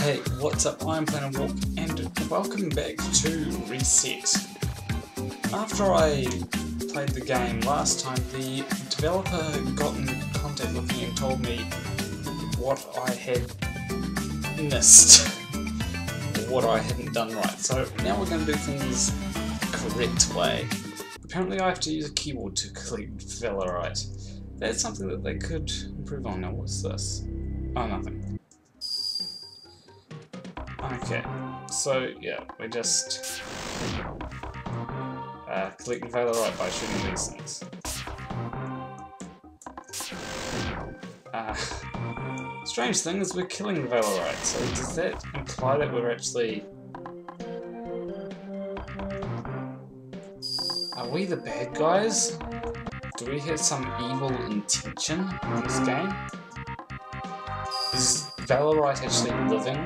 Hey, what's up? I'm Planarwalk and welcome back to Reset. After I played the game last time, the developer got in contact with me and told me what I had missed, what I hadn't done right. So now we're going to do things the correct way. Apparently I have to use a keyboard to collect Valorite. That's something that they could improve on. Now what's this? Oh, nothing. Okay, so yeah, we just collect Valorite by shooting these things. Strange thing is we're killing Valorite, so does that imply that we're actually... Are we the bad guys? Do we have some evil intention in this game? Is Valorite actually living?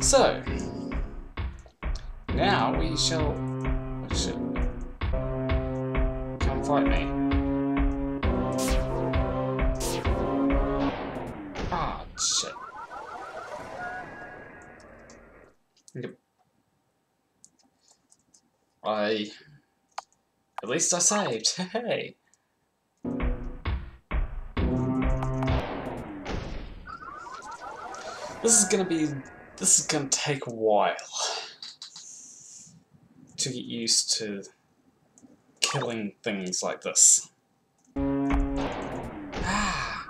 So, now we shall... Come fight me. Ah, shit. Yep. At least I saved, hey! This is gonna take a while to get used to killing things like this. Ah,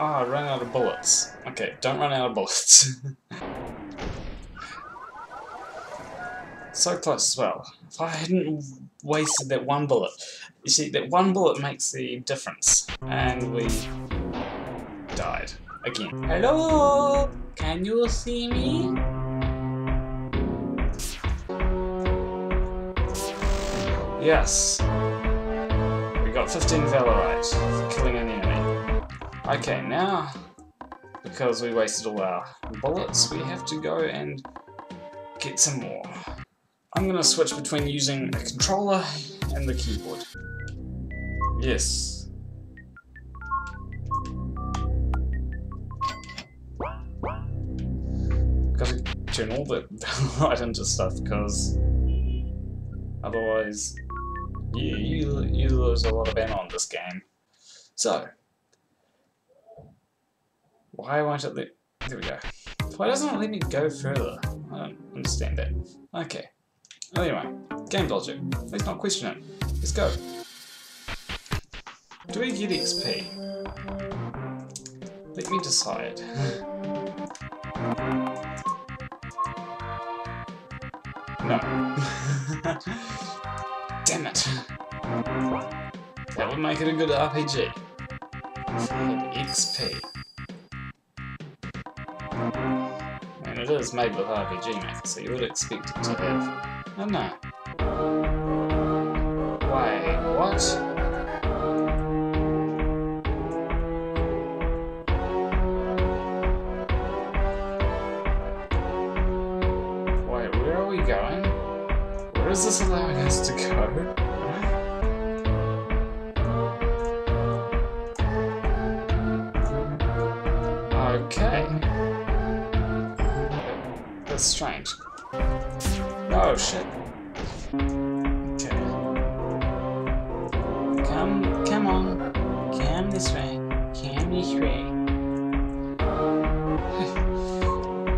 oh, I ran out of bullets. Okay, don't run out of bullets. So close as well. If I hadn't wasted that one bullet. You see, that one bullet makes the difference. And we died. Again. Hello! Can you see me? Yes. We got 15 Valorite for killing an enemy. Okay, now, because we wasted all our bullets, we have to go and get some more. I'm gonna switch between using the controller and the keyboard. Yes. Gotta turn all the light into stuff because otherwise, yeah, you lose a lot of ammo on this game. So why won't it let? There we go. Why doesn't it let me go further? I don't understand that. Okay. Anyway, game logic. Let's not question it. Let's go. Do we get XP? Let me decide. No. Damn it. That would make it a good RPG. XP. And it is made with RPG maker, so you would expect it to have... Oh no. Wait, what? Wait, where are we going? Where is this allowing us to go? Okay. That's strange. Oh shit. Okay. Come on. Come this way.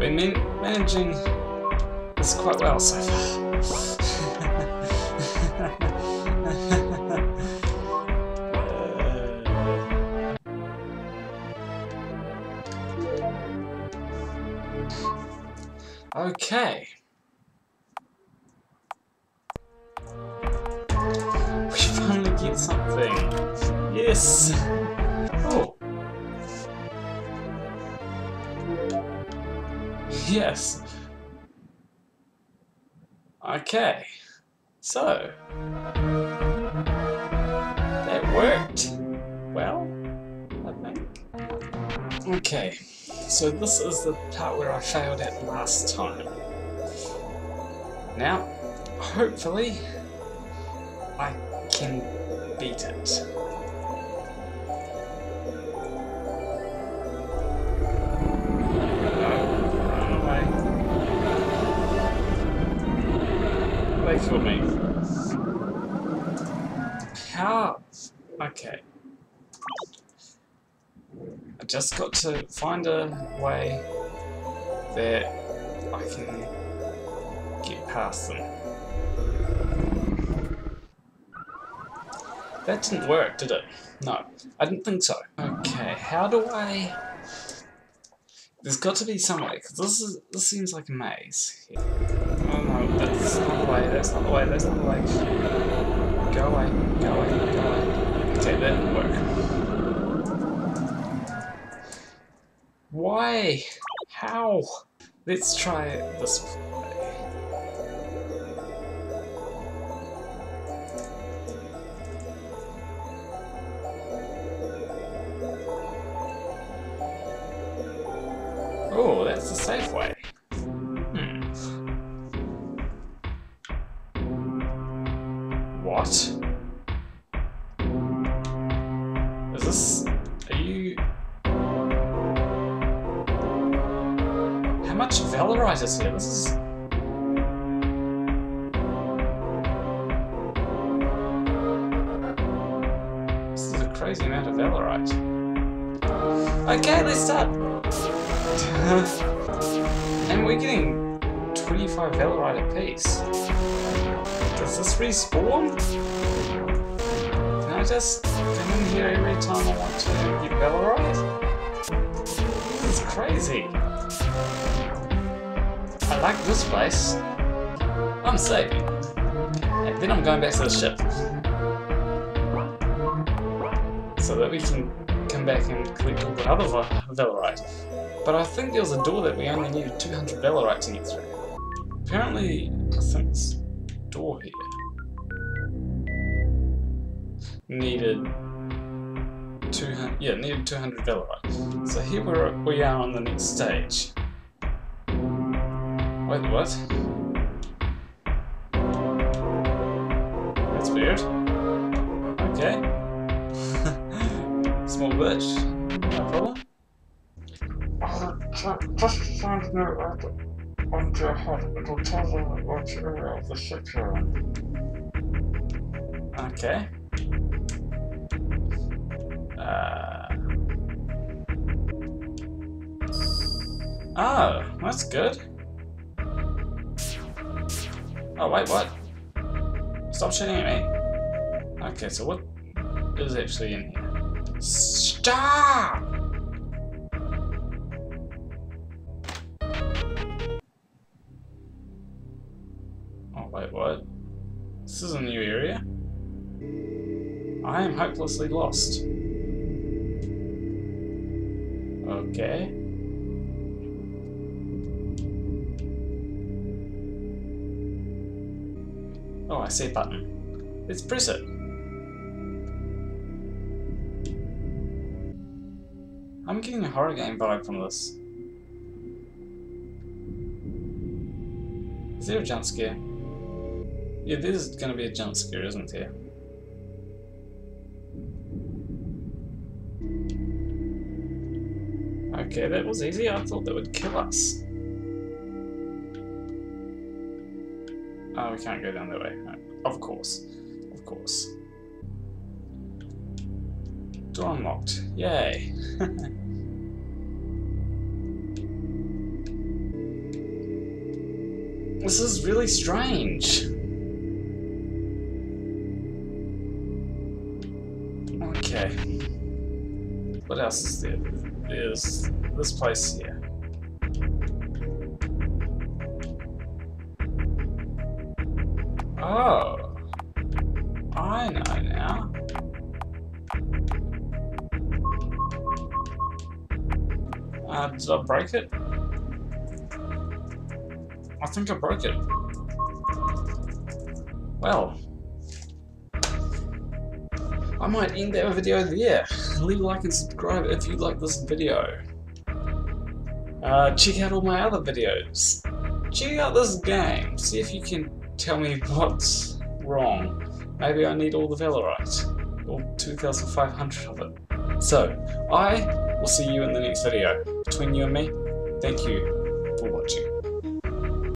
We're managing this quite well so far. Okay. We finally get something. Yes! Oh! Yes! Okay. So. That worked. Well, I think. Okay. So this is the part where I failed at last time. Now, hopefully, I can beat it. I just got to find a way that I can get past them. That didn't work, did it? No, I didn't think so. Okay, how do I... There's got to be some way, because this seems like a maze. Yeah. Oh no, that's not the way, that's not the way, that's not the way. Go away, go away, go away. Okay, that didn't work. Why? How? Let's try this way. Oh, that's the safe way. What? Is this... Are you... How much Valorite is here? This is... This is a crazy amount of Valorite. Okay, let's start! And we're getting 25 Valorite apiece. Does this respawn? Can I just come in here every time I want to get Valorite? This is crazy. I like this place. I'm saving. And then I'm going back to the ship. So that we can come back and collect all the other Valorite. But I think there was a door that we only needed 200 Valorite to get through. Apparently, I think this door here needed 200. Yeah, needed 200 Valorite. So here we are on the next stage. Wait, what? That's weird. Okay. Small bitch. No problem. Just find me on your head. It'll tell you what area of the ship you're in. Okay. Oh, that's good. Oh wait, what? Stop shooting at me. Okay, so what is actually in here? Stop! Wait, what? This is a new area? I am hopelessly lost. Okay. Oh, I see a button. Let's press it. I'm getting a horror game vibe from this. Is there a jump scare? Yeah, there's gonna be a jump scare, isn't there? Okay, that was easy. I thought that would kill us. Oh, we can't go down that way. No. Of course. Of course. Door unlocked. Yay! This is really strange. Okay. What else is there? There's this place here. Oh, I know now. Did I break it? I think I broke it. Well. I might end that video there. Leave a like and subscribe if you like this video. Check out all my other videos. Check out this game. See if you can tell me what's wrong. Maybe I need all the Valorite. All 2,500 of it. So, I will see you in the next video. Between you and me, thank you.